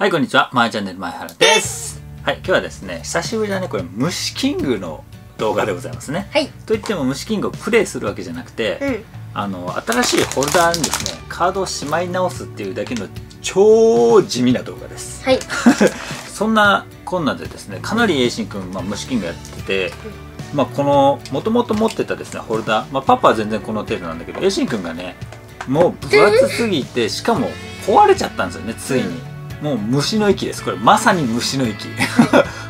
はい、こんにちは。まーチャンネル前原です。はい、今日はですね、久しぶりだね、これ、虫キングの動画でございますね。はい。といっても、虫キングをプレイするわけじゃなくて、新しいホルダーにですね、カードをしまい直すっていうだけの超地味な動画です。はい。そんなこんなでですね、かなり栄心くん、虫キングやってて、この、もともと持ってたですね、ホルダー、パパは全然この程度なんだけど、栄心くんがね、もう分厚すぎて、しかも壊れちゃったんですよね、ついに。もう虫の息です。これまさに虫の息。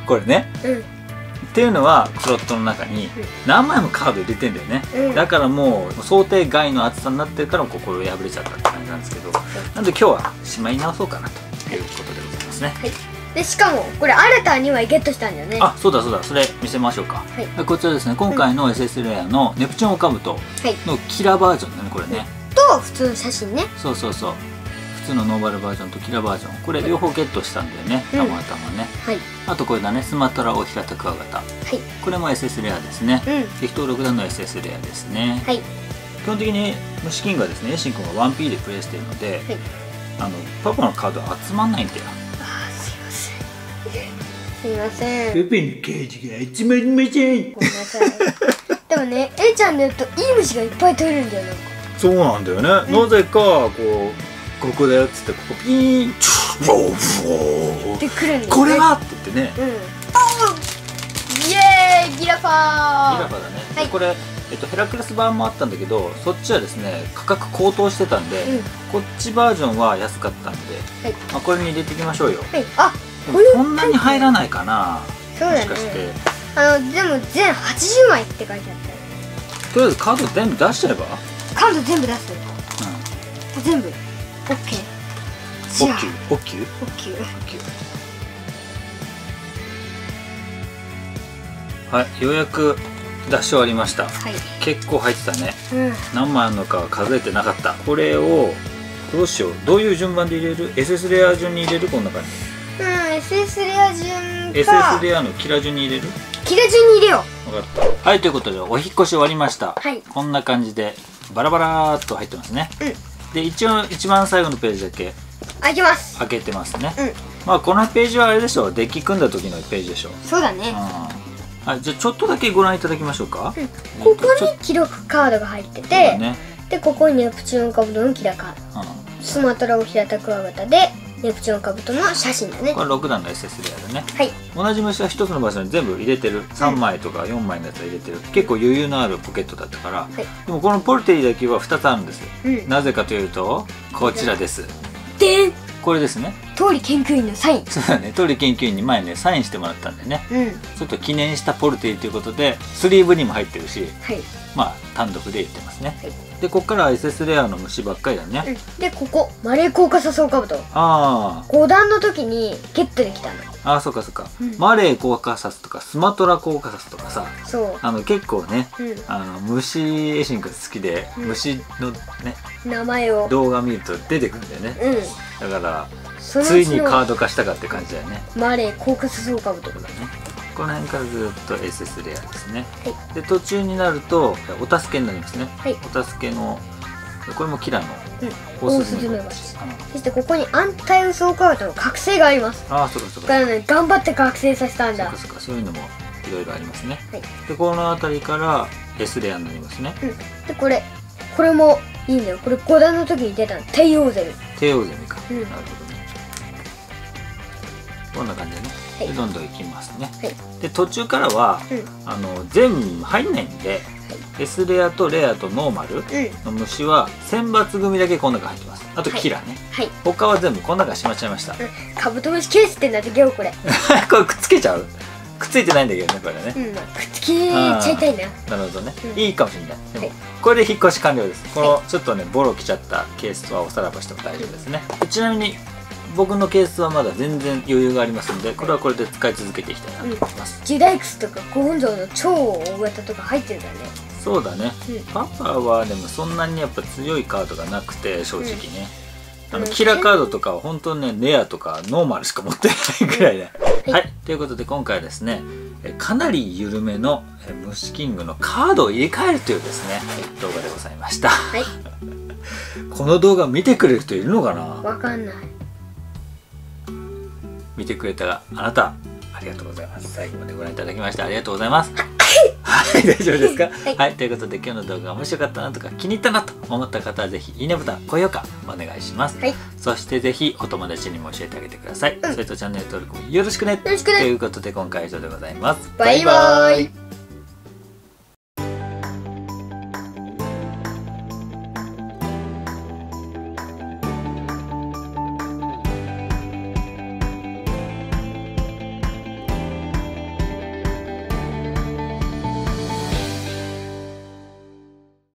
これね。っていうのはプロットの中に何枚もカード入れてんだよね。だからもう想定外の厚さになってるからここを破れちゃったって感じなんですけど。なんで今日はしまい直そうかなということでございますね。はい、でしかもこれ新たに2枚ゲットしたんだよね。あ、そうだそうだ。それ見せましょうか。はい、こちらですね。今回の SS レアのネプチューンオカブトのキラーバージョンだね。これね。と普通の写真ね。そうそうそう。普通のノーバルバージョンとキラバージョン、これ両方ゲットしたんだよね、たまたまね。あとこれだね、スマトラオヒラタクワガタ、これも SS レアですね。適当6段の SS レアですね。基本的に虫キングはですね、栄心君は 1P でプレイしているので、パパのカードは集まんないんだよ。ああ、すいませんすいません、ペペのケージが集まりません。ごめんなさい。でもね、Aちゃんのやるといい虫がいっぱい取れるんだよ。そうなんだよね。なぜかこうここだよっつって、ここピーンってくるんですね。これはって言ってね。イエーイ、ギラファー。ギラファーだね。はい、これヘラクレス版もあったんだけど、そっちはですね価格高騰してたんで、こっちバージョンは安かったんで、これに入れていきましょうよ。あ、こんなに入らないかな。そうだね。でも全80枚って書いてあった。とりあえずカード全部出しちゃえば。カード全部出す。全部。オッケー。オッケー。はい、ようやく出し終わりました。結構入ってたね。何枚あるのか数えてなかった。これをどうしよう。どういう順番で入れる？SSレア順に入れる？こんな感じ。SSレア順か。SSレアのキラ順に入れる？キラ順に入れよう。わかった。はい、ということでお引っ越し終わりました。こんな感じでバラバラーっと入ってますね。で、一応一番最後のページだけ開けます。開けてますね。このページはあれでしょう、デッキ組んだ時のページでしょう。そうだね。はい、じゃあちょっとだけご覧いただきましょうか。ここに記録カードが入ってて、でここにネプチューンカブトのキラカード、スマトラオヒラタクワガタでネプチューンカブトの写真だね。これ6段の SS レアだね。はい。同じ虫は1つの場所に全部入れてる。3枚とか4枚のやつは入れてる。結構余裕のあるポケットだったから。でもこのポルテリだけは2つあるんです。なぜかというとこちらです。でん。これですね。桃李研究員のサイン。そうだね。桃李研究員に前ねサインしてもらったんでね。ちょっと記念したポルテリということでスリーブにも入ってるし、単独で入ってますね。でここから SS レアの虫ばっかりだね。でここマレーコーカサソウカブト、5段の時にゲットできたの。ああ、そうかそうか。マレーコーカサスとかスマトラコーカサスとかさ、結構ね、虫栄心君好きで虫のね名前を動画見ると出てくるんだよね。だからついにカード化したかって感じだよね。マレーコーカサソウカブトだね。この辺からずっと SS レアですね。で途中になるとお助けになりますね。お助けのこれもキラのオオスズメバチ。そしてここにアンタイウスオオカワタの覚醒があります。ああ、そうかそうか。だからね、頑張って覚醒させたんだ。そうかそうか、そういうのもいろいろありますね。でこの辺りから S レアになりますね。でこれもいいんだよ。これ5段の時に出たの帝王ゼミ。帝王ゼミか。なるほどね。こんな感じでね。でどんどんいきますね。で途中からは全部入んないんで、S レアとレアとノーマルの虫は選抜組だけこの中入ってます。あとキラね。他は全部この中しまっちゃいました。カブトムシケースってなってけよこれ。これくっつけちゃう？くっついてないんだけどねこれね。くっつけちゃいたいな。なるほどね。いいかもしれない。でもこれで引っ越し完了です。このちょっとねボロきちゃったケースとはおさらばしても大丈夫ですね。ちなみに。僕のケースはまだ全然余裕がありますので、これはこれで使い続けていきたいなと思います。ジュダイクスとかゴホンゾウの超大型とか入ってるんだね。そうだね。パパはでもそんなにやっぱ強いカードがなくて、正直ね。キラカードとかは本当にね、レアとかノーマルしか持ってないくらいで。はい。ということで今回はですね、かなり緩めの虫キングのカードを入れ替えるというですね、動画でございました。はい。この動画見てくれる人いるのかな？わかんない。見てくれたあなた、ありがとうございます。最後までご覧いただきましてありがとうございます。はい、大丈夫ですか？はい、ということで今日の動画が面白かったなとか気に入ったなと思った方はぜひいいねボタン、高評価お願いします。はい、そしてぜひお友達にも教えてあげてください。それとチャンネル登録もよろしくね。ということで今回は以上でございます。バイバーイ。